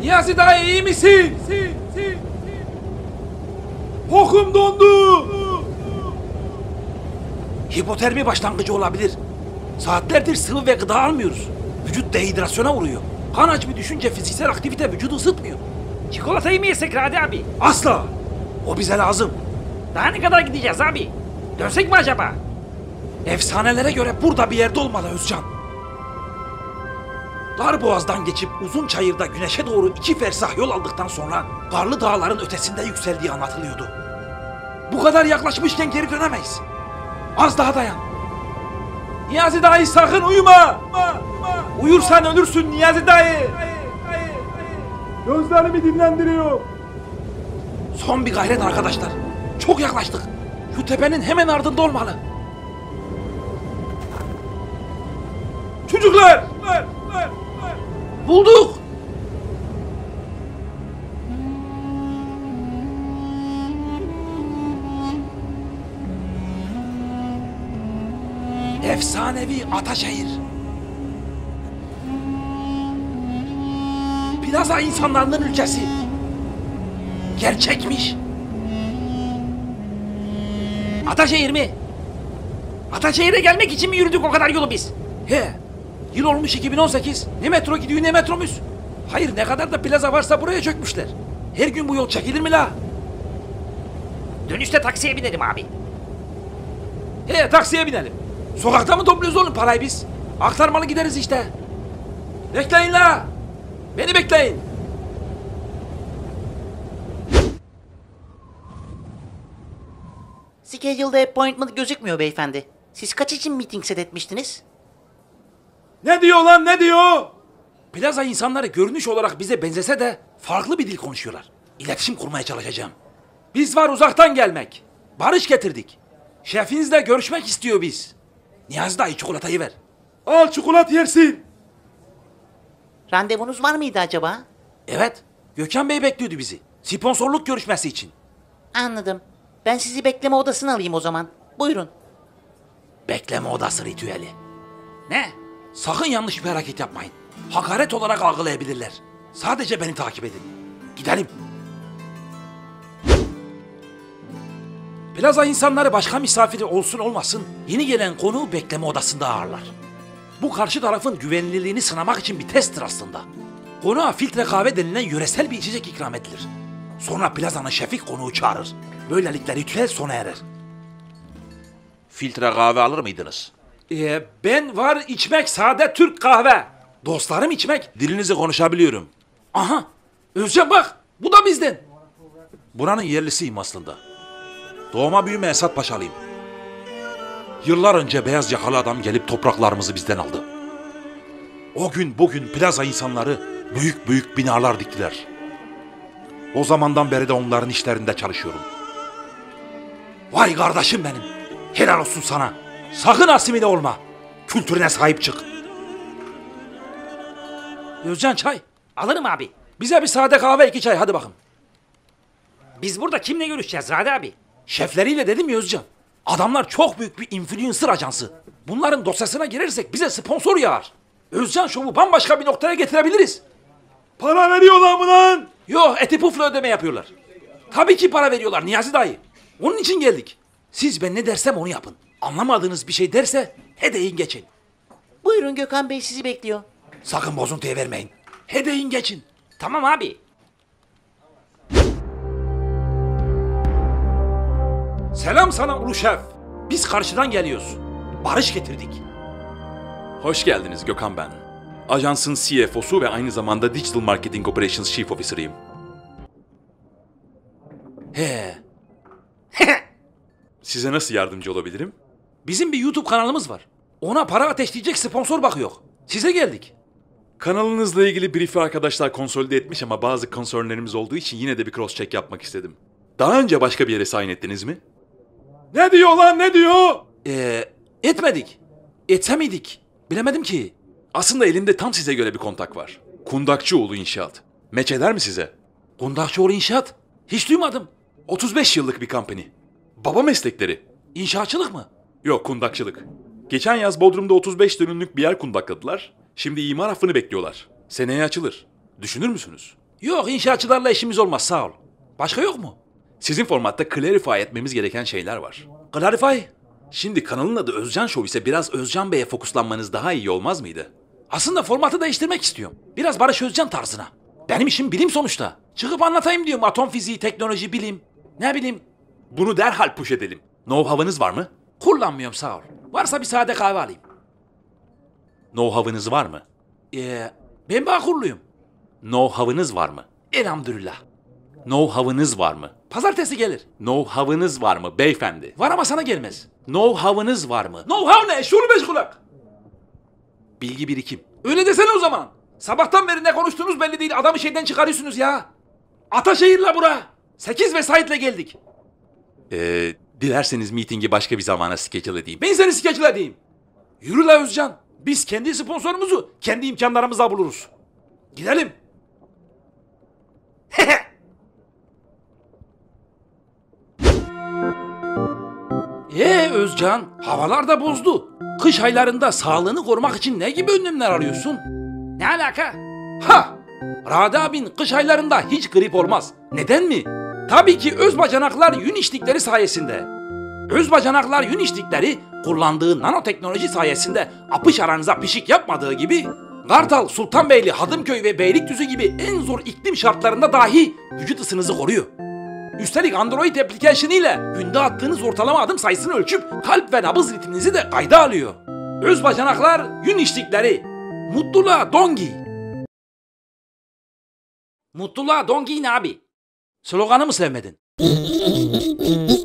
Niyazi dayı iyi misin? Hokum dondu. Hipotermi başlangıcı olabilir. Saatlerdir sıvı ve gıda almıyoruz. Vücut dehidrasyona uğruyor. Kan açımı düşünce fiziksel aktivite vücudu ısıtmıyor. Çikolatayı mı yesek Radi abi? Asla. O bize lazım. Daha ne kadar gideceğiz abi? Dönsek mi acaba? Efsanelere göre burada bir yerde olmalı Özcan. Darboğaz'dan geçip uzun çayırda güneşe doğru 2 fersah yol aldıktan sonra karlı dağların ötesinde yükseldiği anlatılıyordu. Bu kadar yaklaşmışken geri dönemeyiz. Az daha dayan. Niyazi dayı sakın uyuma. Uyursan ölürsün Niyazi dayı. Gözlerimi dinlendiriyor. Son bir gayret arkadaşlar. Çok yaklaştık. Şu tepenin hemen ardında olmalı. Çocuklar! Bulduk! Efsanevi Ataşehir. Plaza insanlarının ülkesi. Gerçekmiş. Ataşehir mi? Ataşehir'e gelmek için mi yürüdük o kadar yolu biz? He. Yıl olmuş 2018. Ne metro gidiyor ne metromuz. Hayır, ne kadar da plaza varsa buraya çökmüşler. Her gün bu yol çekilir mi la? Dönüşte taksiye binelim abi. He, taksiye binelim. Sokakta mı topluyoruz oğlum parayı biz? Aktarmalı gideriz işte. Bekleyin la. Beni bekleyin. Schedule'da appointment gözükmüyor beyefendi. Siz kaç için meeting set etmiştiniz? Ne diyor lan, ne diyor? Plaza insanları görünüş olarak bize benzese de farklı bir dil konuşuyorlar. İletişim kurmaya çalışacağım. Biz var uzaktan gelmek. Barış getirdik. Şefinizle görüşmek istiyor biz. Niyazi dayı çikolatayı ver. Al çikolata yersin. Randevunuz var mıydı acaba? Evet. Gökhan Bey bekliyordu bizi. Sponsorluk görüşmesi için. Anladım. Ben sizi bekleme odasına alayım o zaman. Buyurun. Bekleme odası ritüeli. Ne? Sakın yanlış bir hareket yapmayın. Hakaret olarak algılayabilirler. Sadece beni takip edin. Gidelim. Plaza insanları başka misafiri olsun olmasın yeni gelen konuğu bekleme odasında ağırlar. Bu karşı tarafın güvenilirliğini sınamak için bir testtir aslında. Konuğa filtre kahve denilen yöresel bir içecek ikram edilir. Sonra plazanın şefi konuğu çağırır. Böylelikle ritüel sona erer. Filtre kahve alır mıydınız? Ben var içmek sade Türk kahve. Dostlarım içmek. Dilinizi konuşabiliyorum. Aha, Özcan bak, bu da bizden. Buranın yerlisiyim aslında. Doğma büyüme Esat Paşalıyım. Yıllar önce beyaz yakalı adam gelip topraklarımızı bizden aldı. O gün bugün plaza insanları büyük büyük binalar diktiler. O zamandan beri de onların işlerinde çalışıyorum. Vay kardeşim benim. Helal olsun sana. Sakın asimile olma. Kültürüne sahip çık. Özcan çay. Alırım abi. Bize bir sade kahve 2 çay hadi bakın. Biz burada kimle görüşeceğiz Radi abi? Şefleriyle dedim ya Özcan. Adamlar çok büyük bir influencer ajansı. Bunların dosyasına girersek bize sponsor yağar. Özcan Show'u bambaşka bir noktaya getirebiliriz. Para veriyorlar mı lan? Yok, eti pufla ödeme yapıyorlar. Tabii ki para veriyorlar Niyazi dayı. Onun için geldik. Siz ben ne dersem onu yapın. Anlamadığınız bir şey derse hedeyin geçin. Buyurun Gökhan Bey sizi bekliyor. Sakın bozuntuya vermeyin. Hedeyin geçin. Tamam abi. Selam sana Uluşef. Biz karşıdan geliyoruz. Barış getirdik. Hoş geldiniz Gökhan ben. Ajansın CFO'su ve aynı zamanda Digital Marketing Operations Chief Officer'ıyım. He. Size nasıl yardımcı olabilirim? Bizim bir YouTube kanalımız var. Ona para ateşleyecek sponsor bakıyor. Size geldik. Kanalınızla ilgili brief'i arkadaşlar konsolide etmiş ama bazı konsörlerimiz olduğu için yine de bir cross check yapmak istedim. Daha önce başka bir yere sign ettiniz mi? Ne diyor lan ne diyor? Etmedik. Etsemedik. Bilemedim ki. Aslında elimde tam size göre bir kontak var. Kundakçıoğlu İnşaat. Meç eder mi size? Kundakçıoğlu İnşaat? Hiç duymadım. 35 yıllık bir company. Baba meslekleri. İnşaatçılık mı? Yok, kundakçılık. Geçen yaz Bodrum'da 35 dönümlük bir yer kundakladılar. Şimdi imar affını bekliyorlar. Seneye açılır. Düşünür müsünüz? Yok, inşaatçılarla işimiz olmaz, sağ ol. Başka yok mu? Sizin formatta clarify etmemiz gereken şeyler var. Clarify? Şimdi kanalın adı Özcan Show ise biraz Özcan Bey'e fokuslanmanız daha iyi olmaz mıydı? Aslında formatı değiştirmek istiyorum. Biraz Barış Özcan tarzına. Benim işim bilim sonuçta. Çıkıp anlatayım diyorum, atom fiziği, teknoloji, bilim. Ne bileyim. Bunu derhal push edelim. Know-how'ınız var mı? Kullanmıyorum, sağ ol. Varsa bir sade kahve alayım. Know-how'ınız var mı? Ben Bağkurluyum. Know-how'ınız var mı? Elhamdülillah. Know-how'ınız var mı? Pazartesi gelir. Know-how'ınız var mı beyefendi? Var ama sana gelmez. Know-how'ınız var mı? Know-how ne? Şunu beş kulak. Bilgi birikim. Öyle desene o zaman. Sabahtan beri ne konuştuğunuz belli değil. Adamı şeyden çıkarıyorsunuz ya. Ataşehir'le bura. 8 vesaitle geldik. Dilerseniz mitingi başka bir zamana schedule edeyim. Ben seni schedule edeyim. Yürü la Özcan. Biz kendi sponsorumuzu kendi imkanlarımızla buluruz. Gidelim. Özcan, havalar da bozdu. Kış aylarında sağlığını korumak için ne gibi önlemler arıyorsun? Ne alaka? Ha! Radi abin kış aylarında hiç grip olmaz. Neden mi? Tabii ki Özbacanaklar yün içtikleri sayesinde. Özbacanaklar yün içtikleri kullandığı nanoteknoloji sayesinde apış aranıza pişik yapmadığı gibi Kartal, Sultanbeyli, Hadımköy ve Beylikdüzü gibi en zor iklim şartlarında dahi vücut ısınızı koruyor. Üstelik Android application ile günde attığınız ortalama adım sayısını ölçüp kalp ve nabız ritminizi de kayda alıyor. Özbacanaklar yün içtikleri. Mutluluğa don giy. Mutluluğa don giyin abi. Sloganı mı sevmedin?